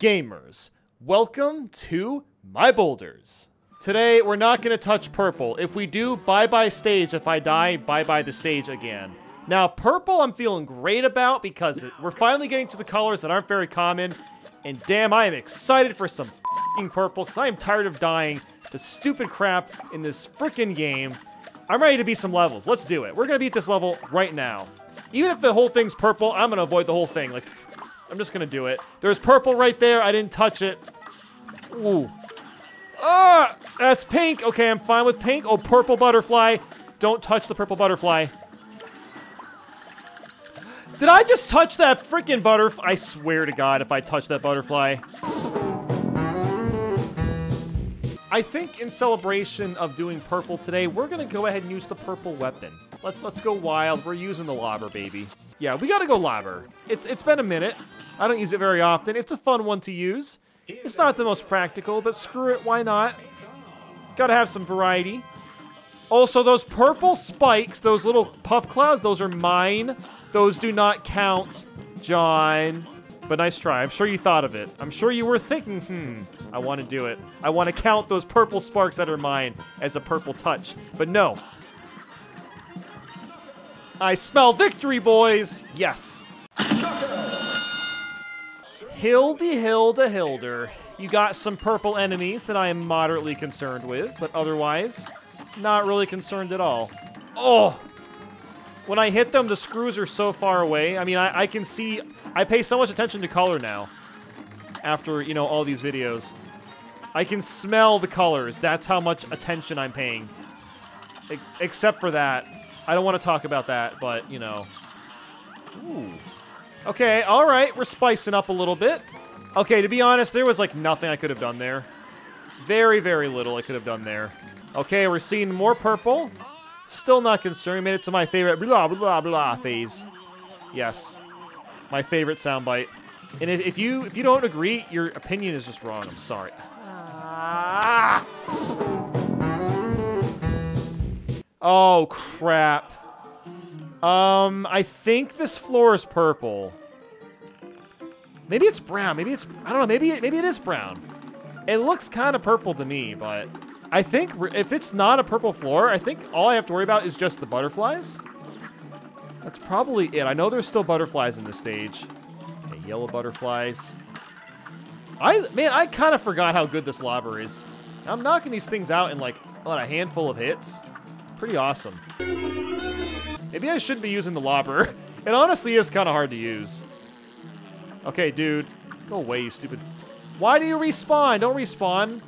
Gamers, welcome to my boulders. Today, we're not gonna touch purple. If we do, bye-bye stage. If I die, bye-bye the stage again. Now, purple I'm feeling great about because we're finally getting to the colors that aren't very common. And damn, I am excited for some f***ing purple because I am tired of dying to stupid crap in this frickin' game. I'm ready to beat some levels. Let's do it. We're gonna beat this level right now. Even if the whole thing's purple, I'm gonna avoid the whole thing. Like, I'm just gonna do it. There's purple right there. I didn't touch it. Ooh. Ah! That's pink. Okay, I'm fine with pink. Oh, purple butterfly. Don't touch the purple butterfly. Did I just touch that freaking butterfly? I swear to God, if I touch that butterfly. I think in celebration of doing purple today, we're gonna go ahead and use the purple weapon. Let's go wild. We're using the lobber, baby. Yeah, we gotta go lobber. It's been a minute. I don't use it very often. It's a fun one to use. It's not the most practical, but screw it, why not? Gotta have some variety. Also, those purple spikes, those little puff clouds, those are mine. Those do not count, John. But nice try. I'm sure you thought of it. I'm sure you were thinking, I want to do it. I want to count those purple sparks that are mine as a purple touch. But no. I smell victory, boys! Yes. Hilder. You got some purple enemies that I am moderately concerned with, but otherwise, not really concerned at all. Oh! When I hit them, the screws are so far away. I mean, I can see... I pay so much attention to color now. After, you know, all these videos. I can smell the colors. That's how much attention I'm paying. Except for that. I don't want to talk about that, but, you know. Ooh. Okay, alright, we're spicing up a little bit. Okay, to be honest, there was, like, nothing I could have done there. Very, very little I could have done there. Okay, we're seeing more purple. Still not concerned. Made it to my favorite blah, blah, blah phase. Yes. My favorite soundbite. And if you don't agree, your opinion is just wrong. I'm sorry. Ah. Oh, crap. I think this floor is purple. Maybe it's brown. Maybe it's... I don't know. Maybe it is brown. It looks kind of purple to me, but... I think if it's not a purple floor, I think all I have to worry about is just the butterflies. That's probably it. I know there's still butterflies in this stage. Okay, yellow butterflies. Man, I kind of forgot how good this lobber is. I'm knocking these things out in like, what, a handful of hits? Pretty awesome. Maybe I shouldn't be using the lobber. It honestly is kind of hard to use. Okay, dude. Go away, you stupid. Why do you respawn? Don't respawn.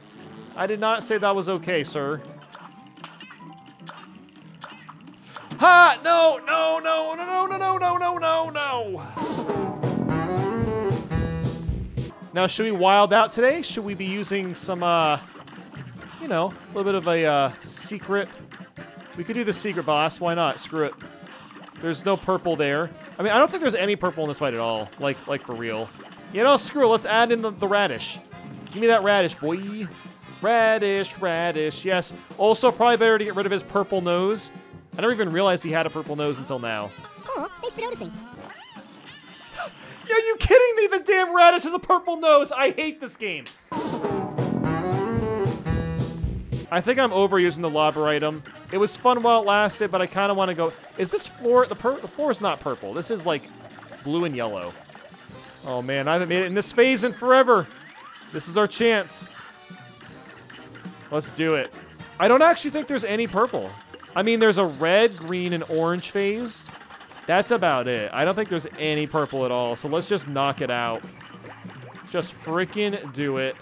I did not say that was okay, sir. Ha! No! Now, should we wild out today? Should we be using some, you know, a little bit of a, secret? We could do the secret boss. Why not? Screw it. There's no purple there. I mean, I don't think there's any purple in this fight at all. Like for real. You know, screw it. Let's add in the radish. Give me that radish, boy. Radish, yes. Also, probably better to get rid of his purple nose. I never even realized he had a purple nose until now. Oh, thanks for noticing. Are you kidding me? The damn radish has a purple nose. I hate this game. I think I'm overusing the lobber item. It was fun while it lasted, but I kind of want to go... Is this floor... The floor is not purple. This is, like, blue and yellow. Oh, man. I haven't made it in this phase in forever. This is our chance. Let's do it. I don't actually think there's any purple. I mean, there's a red, green, and orange phase. That's about it. I don't think there's any purple at all, so let's just knock it out. Just freaking do it.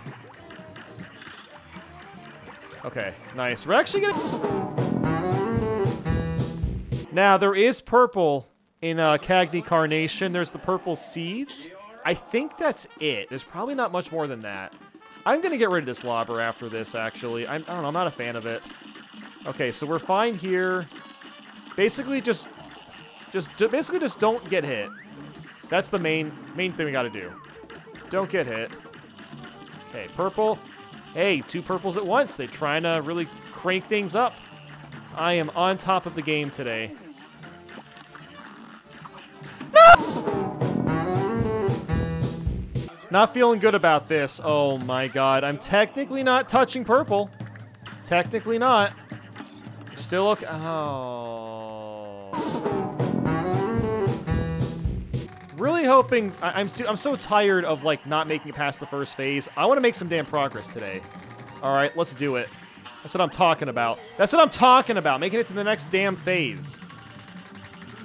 Okay, nice. We're actually gonna... Now, there is purple in Cagney Carnation. There's the purple seeds. I think that's it. There's probably not much more than that. I'm gonna get rid of this lobber after this, actually. I don't know, I'm not a fan of it. Okay, so we're fine here. Basically, just don't get hit. That's the main thing we gotta do. Don't get hit. Okay, purple. Hey, two purples at once. They're trying to really crank things up. I am on top of the game today. Not feeling good about this. Oh my god. I'm technically not touching purple. Technically not. Still okay. Oh. Really hoping. I'm so tired of like not making it past the first phase. I want to make some damn progress today. All right, let's do it. That's what I'm talking about. That's what I'm talking about. Making it to the next damn phase.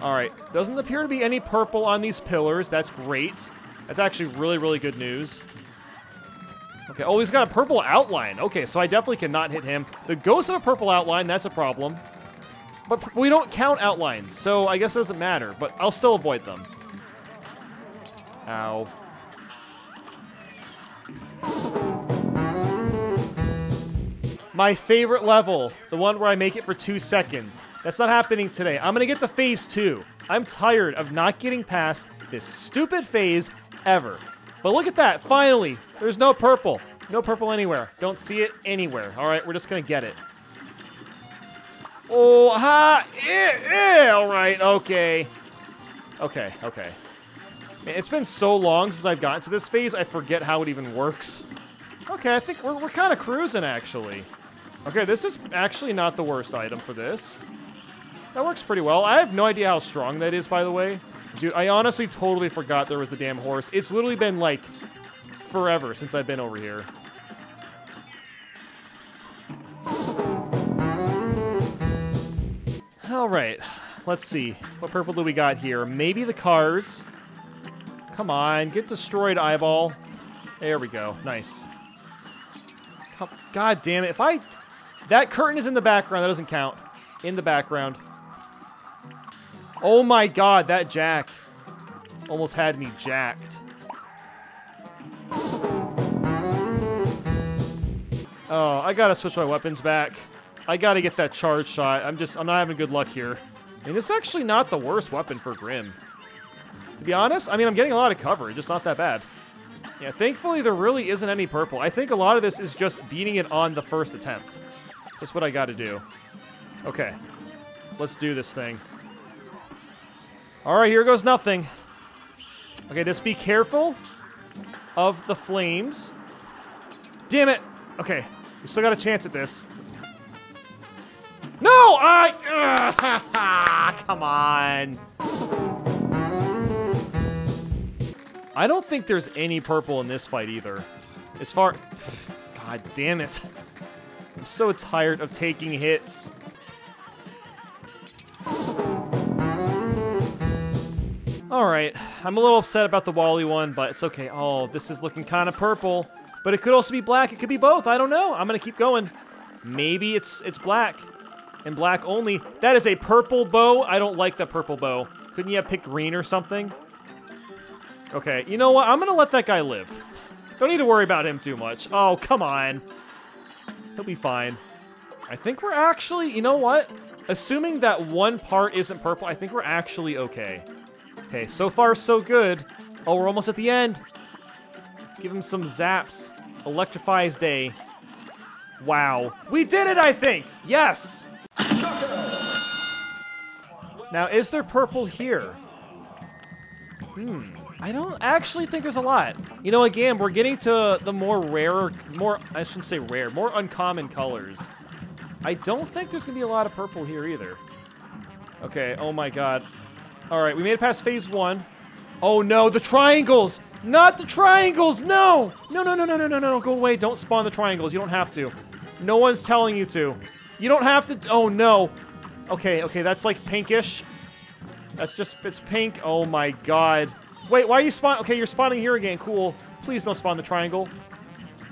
All right. Doesn't appear to be any purple on these pillars. That's great. That's actually really, really good news. Okay, oh, he's got a purple outline. Okay, so I definitely cannot hit him. The ghosts have a purple outline, that's a problem. But we don't count outlines, so I guess it doesn't matter, but I'll still avoid them. Ow. My favorite level, the one where I make it for 2 seconds. That's not happening today. I'm gonna get to phase 2. I'm tired of not getting past this stupid phase ever. But look at that, finally, there's no purple. No purple anywhere, don't see it anywhere. All right, we're just gonna get it. Oh, ha, eh, eh, all right, okay. Okay, okay. Man, it's been so long since I've gotten to this phase, I forget how it even works. Okay, I think we're kind of cruising, actually. Okay, this is actually not the worst item for this. That works pretty well. I have no idea how strong that is, by the way. Dude, I honestly totally forgot there was the damn horse. It's literally been, like, forever since I've been over here. All right. Let's see. What purple do we got here? Maybe the cars. Come on. Get destroyed, eyeball. There we go. Nice. God damn it. If I... That curtain is in the background. That doesn't count. In the background. Oh my god, that jack almost had me jacked. Oh, I gotta switch my weapons back. I gotta get that charge shot. I'm not having good luck here. I mean, it's actually not the worst weapon for Grimm. To be honest, I mean, I'm getting a lot of cover, just not that bad. Yeah, thankfully there really isn't any purple. I think a lot of this is just beating it on the first attempt. Just what I gotta do. Okay, let's do this thing. All right, here goes nothing. Okay, just be careful of the flames. Damn it. Okay, we still got a chance at this. No, come on. I don't think there's any purple in this fight either. As far, god damn it. I'm so tired of taking hits. All right, I'm a little upset about the Wally one, but it's okay. Oh, this is looking kind of purple, but it could also be black. It could be both. I don't know. I'm gonna keep going. Maybe it's black, and black only. That is a purple bow. I don't like that purple bow. Couldn't you have picked green or something? Okay, you know what? I'm gonna let that guy live. Don't need to worry about him too much. Oh, come on. He'll be fine. I think we're actually, you know what? Assuming that one part isn't purple, I think we're actually okay. Okay, so far so good. Oh, we're almost at the end. Let's give him some zaps. Electrify his day. Wow. We did it, I think! Yes! Now, is there purple here? I don't actually think there's a lot. You know, again, we're getting to the I shouldn't say rare, more uncommon colors. I don't think there's gonna be a lot of purple here either. Okay, oh my god. All right, we made it past phase 1. Oh no, the triangles! Not the triangles! No! No, no, no, no, no, no, no, go away. Don't spawn the triangles. You don't have to. No one's telling you to. You don't have to. Oh no. Okay, okay, that's like pinkish. That's just, it's pink. Oh my god. Wait, why are you spawn? Okay, you're spawning here again. Cool. Please don't spawn the triangle.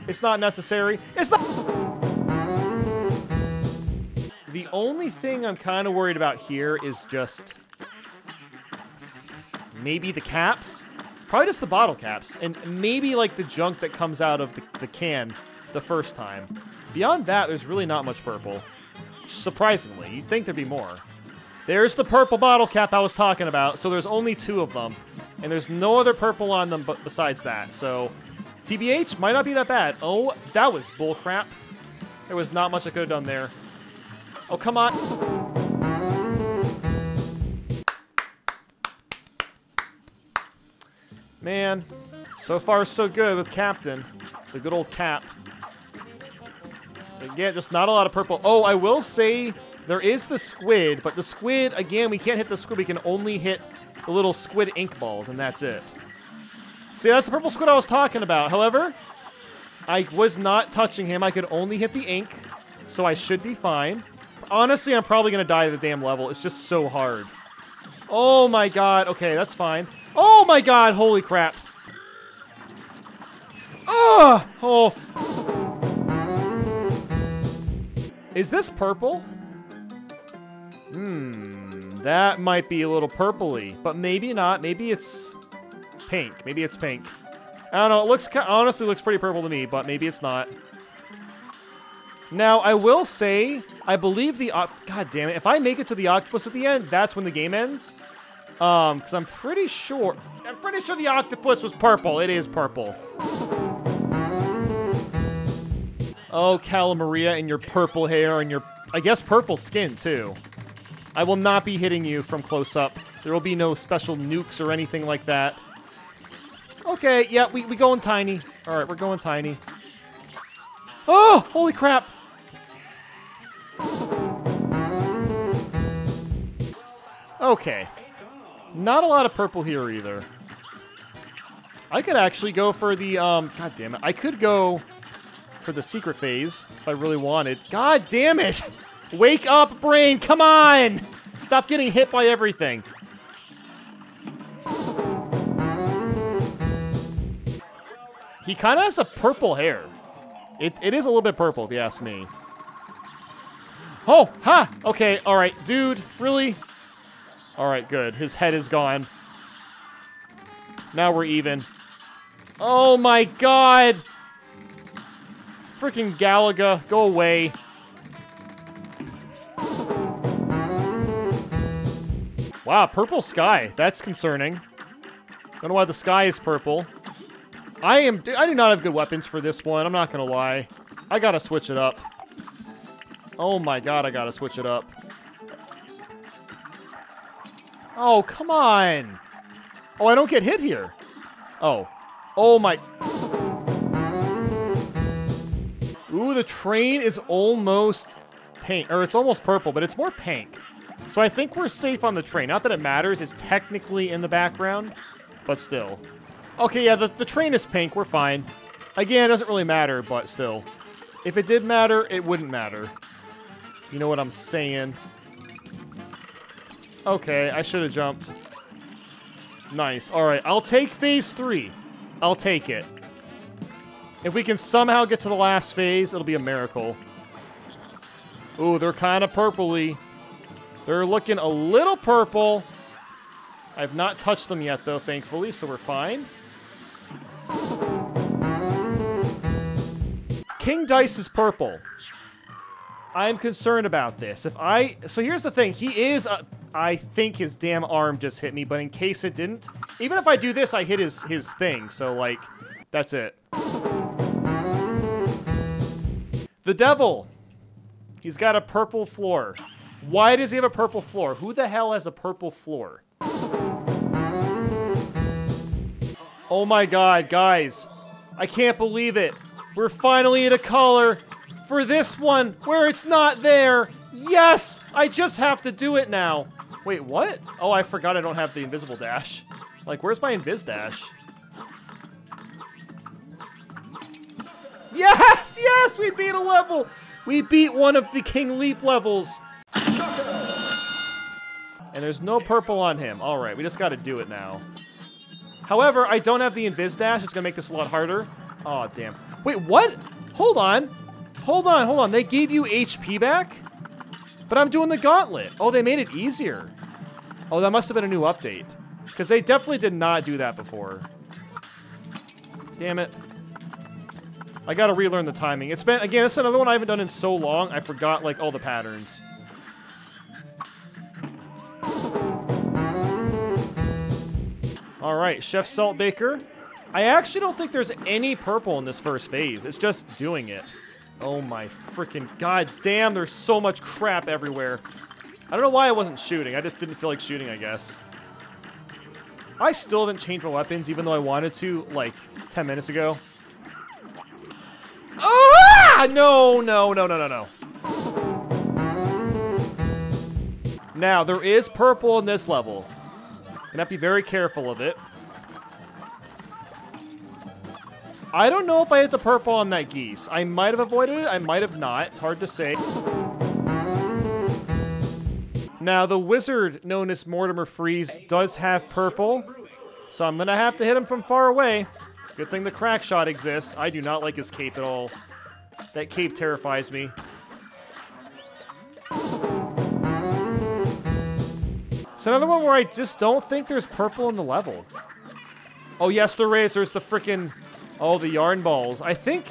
It's not necessary. It's not. The only thing I'm kind of worried about here is just... maybe the caps, probably just the bottle caps, and maybe like the junk that comes out of the can the first time. Beyond that, there's really not much purple. Surprisingly, you'd think there'd be more. There's the purple bottle cap I was talking about, so there's only 2 of them, and there's no other purple on them besides that, so TBH might not be that bad. Oh, that was bullcrap. There was not much I could have done there. Oh, come on. Man, So far, so good with Captain. The good old Cap. Again, just not a lot of purple. Oh, I will say there is the squid, but the squid, again, we can't hit the squid. We can only hit the little squid ink balls, and that's it. See, that's the purple squid I was talking about. However, I was not touching him. I could only hit the ink, so I should be fine. Honestly, I'm probably going to die to the damn level. It's just so hard. Oh, my God. Okay, that's fine. Oh, my God. Holy crap. Ugh! Oh. Is this purple? Hmm. That might be a little purpley, but maybe not. Maybe it's pink. Maybe it's pink. I don't know. It looks honestly looks pretty purple to me, but maybe it's not. Now, I will say, I believe the God damn it. If I make it to the octopus at the end, that's when the game ends. Because I'm pretty sure the octopus was purple. It is purple. Oh, Calamaria, and your purple hair and your, I guess, purple skin, too. I will not be hitting you from close up. There will be no special nukes or anything like that. Okay, yeah, we going tiny. All right, we're going tiny. Oh, holy crap. Okay. Not a lot of purple here, either. I could actually go for the, God damn it. I could go for the secret phase if I really wanted. God damn it! Wake up, brain! Come on! Stop getting hit by everything. He kind of has a purple hair. It is a little bit purple, if you ask me. Oh! Ha! Okay, alright. Dude, really? Alright, good. His head is gone. Now we're even. Oh my God! Freaking Galaga, go away. Wow, purple sky. That's concerning. Don't know why the sky is purple. I do not have good weapons for this one. I'm not gonna lie. I gotta switch it up. Oh my God, I gotta switch it up. Oh, come on. Oh, I don't get hit here. Oh. Oh my... Ooh, the train is almost pink, or it's almost purple, but it's more pink. So I think we're safe on the train. Not that it matters, it's technically in the background, but still. Okay, yeah, the train is pink, we're fine. Again, it doesn't really matter, but still. If it did matter, it wouldn't matter. You know what I'm saying? Okay, I should have jumped. Nice, all right, I'll take phase 3. I'll take it. If we can somehow get to the last phase, it'll be a miracle. Ooh, they're kind of purpley. They're looking a little purple. I've not touched them yet, though, thankfully, so we're fine. King Dice is purple. I'm concerned about this. So here's the thing. He is... I think his damn arm just hit me, but in case it didn't... Even if I do this, I hit his thing, so, like, that's it. The devil. He's got a purple floor. Why does he have a purple floor? Who the hell has a purple floor? Oh my God, guys. I can't believe it. We're finally in a color for this one where it's not there. Yes, I just have to do it now. Wait, what? Oh, I forgot I don't have the invisible dash. Like, where's my invis dash? Yes! Yes! We beat a level! We beat one of the King Leap levels! And there's no purple on him. Alright, we just gotta do it now. However, I don't have the invis dash. It's gonna make this a lot harder. Aw, damn. Wait, what? Hold on! Hold on, hold on. They gave you HP back? But I'm doing the gauntlet. Oh, they made it easier. Oh, that must have been a new update. Because they definitely did not do that before. Damn it. I gotta relearn the timing. It's been, again, this is another one I haven't done in so long, I forgot, like, all the patterns. Alright, Chef Salt Baker. I actually don't think there's any purple in this first phase. It's just doing it. Oh my freaking goddamn, there's so much crap everywhere. I don't know why I wasn't shooting. I just didn't feel like shooting, I guess. I still haven't changed my weapons, even though I wanted to, like, 10 minutes ago. Ah! No, no, no, no, no, no. Now, there is purple in this level. Gonna have to be very careful of it. I don't know if I hit the purple on that geese. I might have avoided it, I might have not. It's hard to say. Now, the wizard known as Mortimer Freeze does have purple, so I'm gonna have to hit him from far away. Good thing the crack shot exists. I do not like his cape at all. That cape terrifies me. It's another one where I just don't think there's purple in the level. Oh yes, there is. There's the frickin', oh, the yarn balls. I think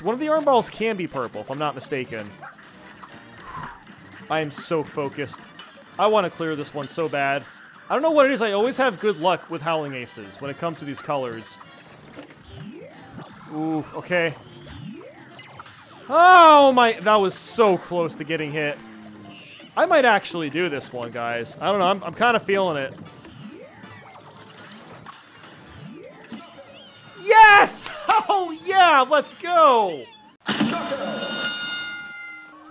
one of the yarn balls can be purple, if I'm not mistaken. I am so focused. I want to clear this one so bad. I don't know what it is. I always have good luck with Howling Aces when it comes to these colors. Ooh, okay. Oh my, that was so close to getting hit. I might actually do this one, guys. I don't know, I'm kind of feeling it. Yes! Oh yeah, let's go!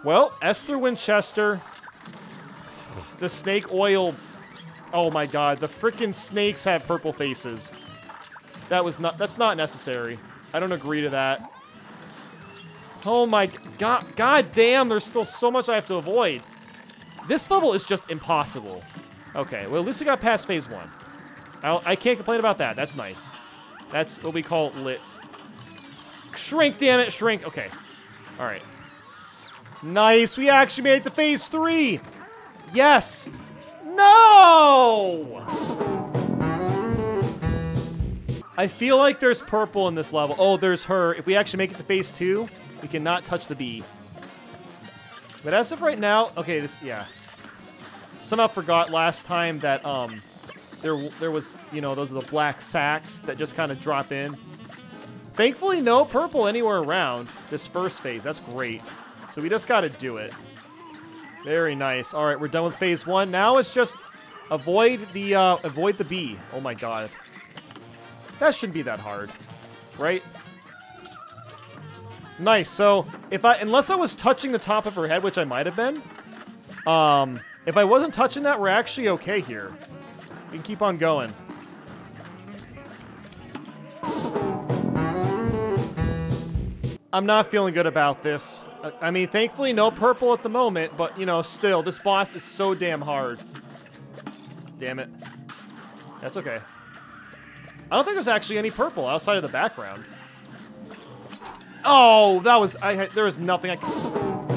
Well, Esther Winchester, the snake oil, oh my god, the frickin' snakes have purple faces. That's not necessary. I don't agree to that. Oh my god, god damn, there's still so much I have to avoid. This level is just impossible. Okay, well at least we got past phase one. I can't complain about that, that's nice. That's what we call lit. Shrink, damn it, shrink, okay. All right. Nice, we actually made it to phase three. Yes. No! I feel like there's purple in this level. Oh, there's her. If we actually make it to phase two, we cannot touch the bee. But as of right now, okay, this, yeah. Somehow forgot last time that there was, you know, those are the black sacks that just kind of drop in. Thankfully, no purple anywhere around this first phase. That's great. So we just gotta do it. Very nice. All right, we're done with phase one. Now it's just avoid the bee. Oh my god, that shouldn't be that hard, right? Nice. So unless I was touching the top of her head, which I might have been, if I wasn't touching that, we're actually okay here. We can keep on going. I'm not feeling good about this. I mean, thankfully, no purple at the moment, but, you know, still, this boss is so damn hard. Damn it. That's okay. I don't think there's actually any purple outside of the background. Oh, that was... there was nothing I could...